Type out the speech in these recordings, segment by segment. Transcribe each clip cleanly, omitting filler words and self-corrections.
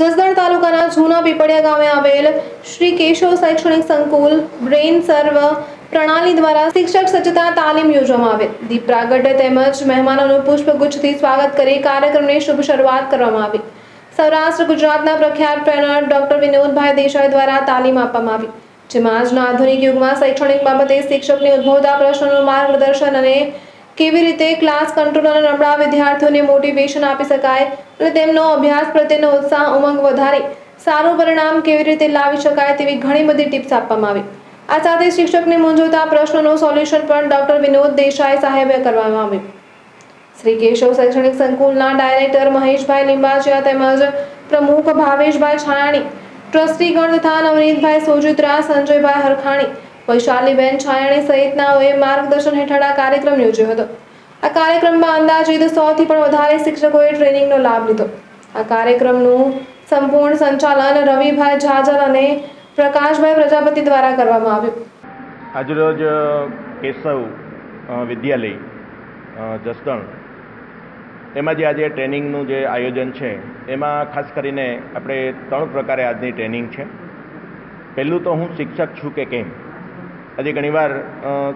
जसदण तालुकाना जूना पीपड़िया गामे आवेल श्री केशव शैक्षणिक संकुल ब्रेन सर्व प्रणाली द्वारा शिक्षक सज्जता तालीम योजवामां आवेल। दीप प्रागट्य तेमज मेहमानोनुं पुष्पगुच्छथी स्वागत करी कार्यक्रमनी शुभ शरूआत करवामां आवी। सौराष्ट्र गुजरातना प्रख्यात ट्रेनर डॉक्टर विनोत भाई देशाई द्वारा तालीम आपवामां आवी, जेमां आजना आधुनिक युगमां शैक्षणिक बाबते शिक्षकने उद्भवता प्रश्नोनुं मार्गदर्शन अने केवी रीते क्लास कंट्रोल अने नबळा विद्यार्थीओने मोटिवेशन आपी शकाय अने तेमनो अभ्यास प्रत्येनो उत्साह उमंग वधारे सारू परिणाम केवी रीते लावी शकाय तेवी घणी बधी टिप्स आपवामां आवी। आ साथे शिक्षकने मूंझवता प्रश्नोनुं सोल्यूशन पण डॉक्टर विनोत देशाई साहेबे करवामां आव्युं। श्री केशव शैक्षणिक संकुलना डायरेक्टर महेश भाई लिंबाचिया तेमज प्रमुख पावेश भाई छायाणी, ट्रस्टीगण तथा नवनीत भाई सोजित्रा, संजय भाई हरखाणी, वैशालीबेन छायाणी सहितनाओए मार्गदर्शन हेठळ आ कार्यक्रम योज्यो हतो। आ कार्यक्रममां अंदाजित 100 थी पण वधारे शिक्षकोए ट्रेनिंगनो लाभ लीधो। आ कार्यक्रमनुं संपूर्ण संचालन रविभाई झाजल अने प्रकाशभाई प्रजापति द्वारा करवामां आव्युं। आज रोज केशव विद्यालय जसदण एमां जे आज ट्रेनिंगनुं जे आयोजन छे एमां खास करीने आपणे 3 प्रकारे आजनी ट्रेनिंग छे। पहेलुं तो हूँ शिक्षक छूं के केम, આજે ઘણીવાર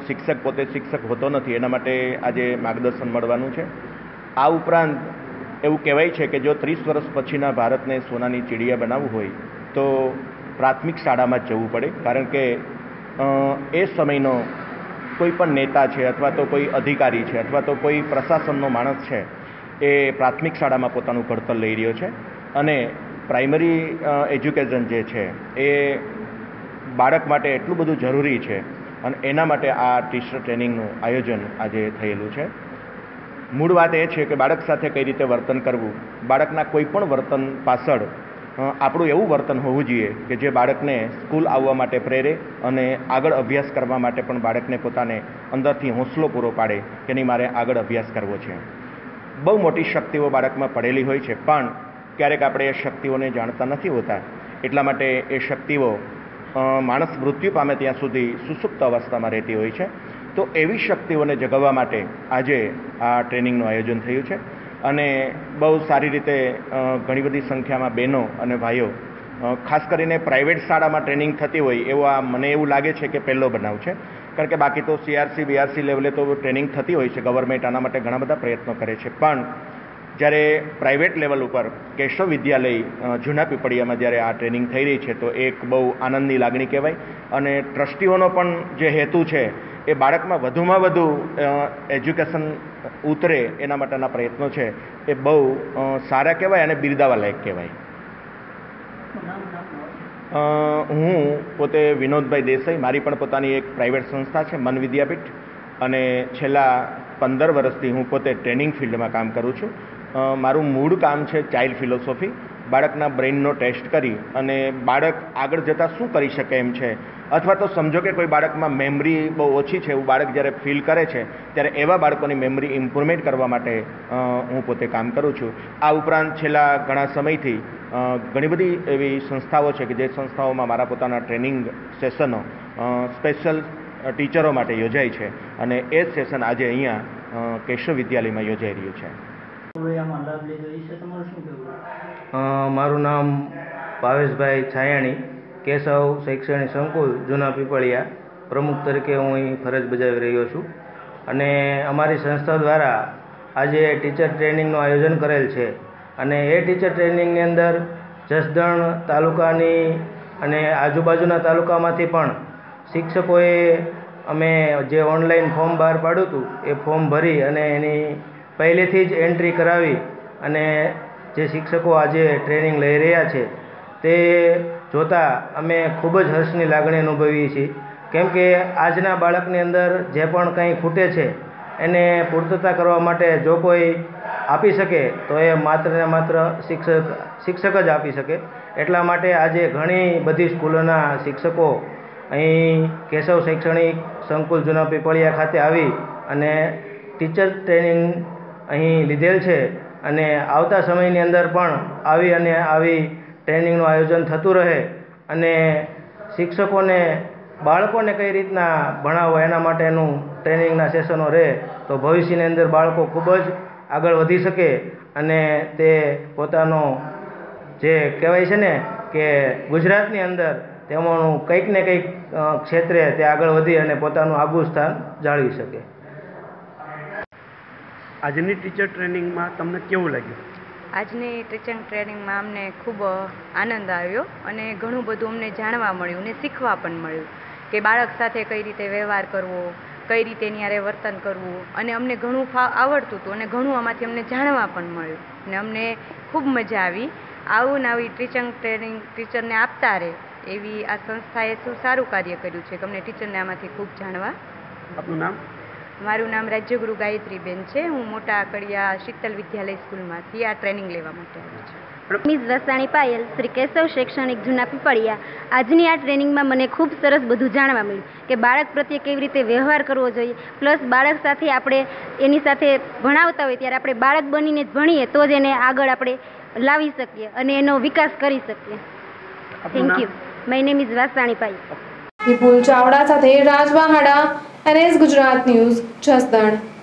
શિક્ષક પોતે શિક્ષક હોતો નથી, એના માટે આજે માર્ગદર્શન મળવાનું છે। આ ઉપરાંત એવું કહેવાય છે કે જો 30 વર્ષ પછીના ભારતને સોનાની ચીડિયા બનાવવું હોય તો પ્રાથમિક શાળામાં જવું પડે, કારણ કે એ સમયનો કોઈ પણ નેતા છે અથવા તો કોઈ અધિકારી છે અથવા તો કોઈ પ્રશાસનનો માણસ છે એ પ્રાથમિક શાળામાં પોતાનું ઘડતર લઈ રહ્યો છે અને પ્રાઇમરી એજ્યુકેશન જે છે એ બાળક માટે એટલું બધું જરૂરી છે અને એના માટે આ ટીચર ટ્રેનિંગનું આયોજન આજે થયેલું છે। મૂળ વાત એ છે કે બાળક સાથે કઈ રીતે વર્તન કરવું, બાળકના કોઈપણ વર્તન પાછળ આપણું એવું વર્તન હોવું જોઈએ કે જે બાળકને સ્કૂલ આવવા માટે પ્રેરે અને આગળ અભ્યાસ કરવા માટે પણ બાળકને પોતાને અંદરથી હોંસલો પૂરો પાડે કે નહીં મારે આગળ અભ્યાસ કરવો છે। બહુ મોટી શક્તિઓ બાળકમાં પડેલી હોય છે પણ ક્યારેક આપણે એ શક્તિઓને જાણતા નથી હોતા, એટલા માટે એ શક્તિઓ માણસ મૃત્યુ પામે ત્યાં સુધી સુસુપ્ત અવસ્થામાં રહેતી હોય છે। તો એવી શક્તિઓને જગાવવા માટે આજે આ ટ્રેનિંગનું આયોજન થયું છે અને બહુ સારી રીતે ઘણી બધી સંખ્યામાં બહેનો અને ભાઈઓ, ખાસ કરીને પ્રાઇવેટ શાળામાં ટ્રેનિંગ થતી હોય એવો આ મને એવું લાગે છે કે પહેલો બનાવ છે, કારણ કે બાકી તો CRC BRC લેવલે તો ટ્રેનિંગ થતી હોય છે, ગવર્મેન્ટ આના માટે ઘણા બધા પ્રયત્નો કરે છે, પણ જ્યારે પ્રાઇવેટ લેવલ ઉપર કેશવ વિદ્યાલય જૂના પીપળિયામાં જ્યારે આ ટ્રેનિંગ થઈ રહી છે તો એક બહુ આનંદની લાગણી કહેવાય। અને ટ્રસ્ટીઓનો પણ જે હેતુ છે એ બાળકમાં વધુમાં વધુ એજ્યુકેશન ઉતરે એના માટેના પ્રયત્નો છે એ બહુ સારા કહેવાય અને બિરદાવા લાયક કહેવાય। હું પોતે વિનોદભાઈ દેસાઈ, મારી પણ પોતાની એક પ્રાઇવેટ સંસ્થા છે મન વિદ્યાપીઠ, અને છેલ્લા 15 વર્ષથી હું પોતે ટ્રેનિંગ ફિલ્ડમાં કામ કરું છું। મારું મૂળ કામ છે ચાઇલ્ડ ફિલોસોફી, બાળકના બ્રેઇનનો ટેસ્ટ કરી અને બાળક આગળ જતાં શું કરી શકે એમ છે, અથવા તો સમજો કે કોઈ બાળકમાં મેમરી બહુ ઓછી છે એવું બાળક જ્યારે ફીલ કરે છે ત્યારે એવા બાળકોની મેમરી ઇમ્પ્રુવમેન્ટ કરવા માટે હું પોતે કામ કરું છું। આ ઉપરાંત છેલ્લા ઘણા સમયથી ઘણી બધી એવી સંસ્થાઓ છે કે જે સંસ્થાઓમાં મારા પોતાના ટ્રેનિંગ સેશનો સ્પેશિયલ ટીચરો માટે યોજાય છે અને એ સેશન આજે અહીંયા કેશવ વિદ્યાલયમાં યોજાઈ રહ્યું છે। मारू नाम पावेश भाई छायाणी, केशव शैक्षणिक संकुल जूना पीपळिया प्रमुख तरीके हूँ फरज बजावी रो छूँ। अमरी संस्था द्वारा आज टीचर ट्रेनिंग आयोजन करेल है। ये टीचर ट्रेनिंग अंदर जसदण तालुकानी आजूबाजूना तालुका में शिक्षकोए अमे जे ऑनलाइन फॉर्म बहार पाड्युं हतुं ए फॉर्म भरी अने एनी पहलेथी ज एंट्री करावी अने जे शिक्षकों आज ट्रेनिंग लई रह्या छे ते जोता अमे खूब ज हर्षनी लागणी अनुभवी छे, केम के आजना बाळकनी अंदर जे पण कंई खूटे छे एने पूर्तता करवा माटे जो कोई आपी सके तो ए मात्र ने मात्र शिक्षक ज आपी सके। एटला माटे आज घणी बधी स्कूलोना शिक्षकों अहीं केशव शैक्षणिक संकुल जूना पीपळिया खाते आवी अने टीचर ट्रेनिंग अहीं लीधेल छे अने आवता समयनी अंदर पण आवी अने आवी ट्रेनिंगनुं आयोजन थतुं रहे अने शिक्षकोने बाळकोने कई रीतना भणाववा एना माटेनुं ट्रेनिंगना सेशनो रहे तो भविष्यनी अंदर बाळको खूब ज आगळ वधी सके अने ते पोतानो जे कहवाय छे ने के गुजरातनी अंदर तेमोनु कंईक ने कंईक क्षेत्रे ते आगळ वधी अने पोतानुं આગવું સ્થાન જાળવી શકે। આજની ટીચર ટ્રેનિંગમાં તમને કેવું લાગ્યું? આજની ટીચર ટ્રેનિંગમાં અમને ખૂબ આનંદ આવ્યો અને ઘણું બધું અમને જાણવા મળ્યું અને શીખવા પણ મળ્યું કે બાળક સાથે કઈ રીતે વ્યવહાર કરવો, કઈ રીતે નિયારે વર્તન કરવું અને અમને ઘણું આવડતું હતું અને ઘણું આમાંથી અમને જાણવા પણ મળ્યું અને અમને ખૂબ મજા આવી। આવું નવી ટીચર ટ્રેનિંગ ટીચરને આપતા રહે एवी आ संस्थाए शू सारू कार्य कर्यु छे अमने टीचरने आमांथी खूब जाणवा। आपनुं नाम? मारुं नाम राज्यगुरु गायत्रीबेन छे। हूँ मोटा कड़िया शीतल विद्यालय स्कूलमांथी आ ट्रेनिंग लेवा माटे आवी छुं। मिस वसाणी पायल, श्री केशव शैक्षणिक जूना पीपड़िया। आजनी आ ट्रेनिंग में मैंने खूब सरस बधु जाणवा मळ्युं कि बाळक प्रत्ये केवी रीते व्यवहार करवो जोईए, प्लस बाळक साथे आपणे एनी साथे भणावता होय त्यारे आपणे बाळक बनीने ज भणीए तो ज एने आगळ आपणे लावी सकीए अने एनो विकास करी सकीए। Thank you. My name is Vasani Pai. Vipul Chavda साथे राजवाहाड़ा, NS गुजरात न्यूज, जसदण।